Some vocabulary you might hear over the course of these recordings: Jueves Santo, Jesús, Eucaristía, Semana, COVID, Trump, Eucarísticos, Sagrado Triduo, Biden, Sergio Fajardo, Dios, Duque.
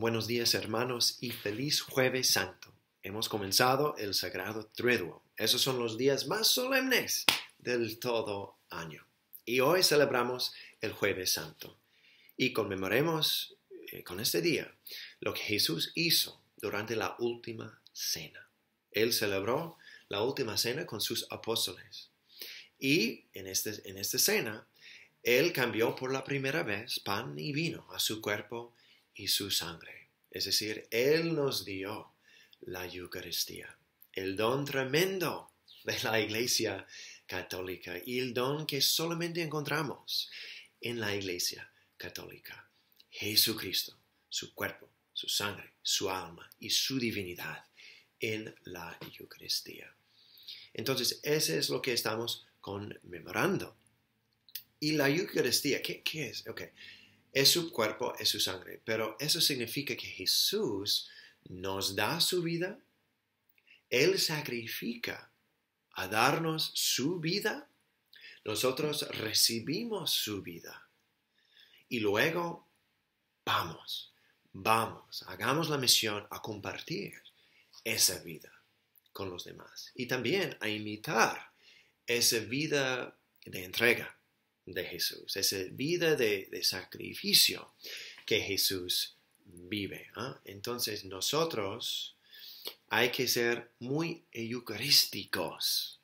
Buenos días hermanos y feliz Jueves Santo. Hemos comenzado el Sagrado Triduo. Esos son los días más solemnes del todo año. Y hoy celebramos el Jueves Santo y conmemoremos con este día lo que Jesús hizo durante la última cena. Él celebró la última cena con sus apóstoles. Y en esta cena, Él cambió por la primera vez pan y vino a su cuerpo y su sangre. Es decir, Él nos dio la Eucaristía, el don tremendo de la Iglesia Católica y el don que solamente encontramos en la Iglesia Católica. Jesucristo, su cuerpo, su sangre, su alma y su divinidad en la Eucaristía. Entonces, eso es lo que estamos conmemorando. Y la Eucaristía, ¿qué es? Okay. Es su cuerpo, es su sangre, pero eso significa que Jesús nos da su vida, Él sacrifica a darnos su vida, nosotros recibimos su vida y luego vamos, hagamos la misión a compartir esa vida con los demás y también a imitar esa vida de entrega de Jesús, esa vida de sacrificio que Jesús vive. Entonces nosotros hay que ser muy eucarísticos,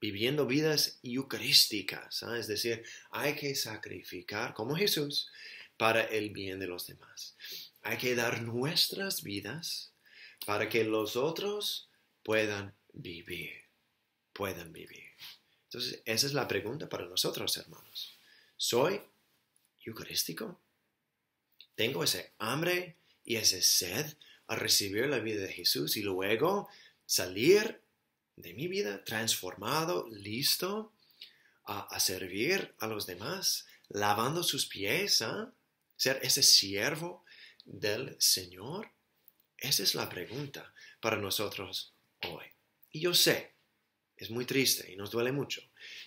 viviendo vidas eucarísticas, es decir, hay que sacrificar como Jesús para el bien de los demás. Hay que dar nuestras vidas para que los otros puedan vivir. Entonces, esa es la pregunta para nosotros, hermanos. ¿Soy eucarístico? ¿Tengo ese hambre y ese sed a recibir la vida de Jesús y luego salir de mi vida transformado, listo, a servir a los demás, lavando sus pies, ser ese siervo del Señor? Esa es la pregunta para nosotros hoy. Y yo sé, es muy triste y nos duele mucho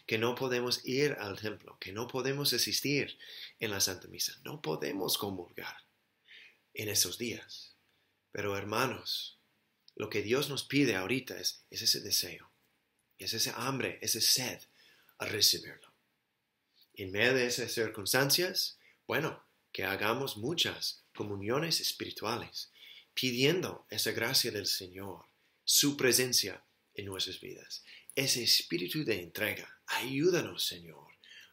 que no podemos ir al templo, que no podemos asistir en la Santa Misa, no podemos comulgar en esos días. Pero hermanos, lo que Dios nos pide ahorita es ese deseo, es ese hambre, ese sed a recibirlo. En medio de esas circunstancias, bueno, que hagamos muchas comuniones espirituales, pidiendo esa gracia del Señor, su presencia en nuestras vidas. Ese espíritu de entrega, ayúdanos, Señor,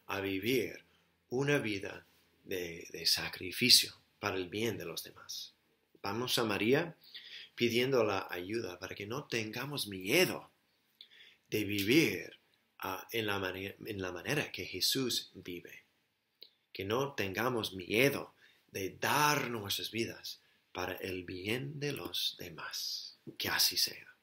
a vivir una vida de sacrificio para el bien de los demás. Vamos a María pidiendo la ayuda para que no tengamos miedo de vivir en la manera que Jesús vive. Que no tengamos miedo de dar nuestras vidas para el bien de los demás. Que así sea.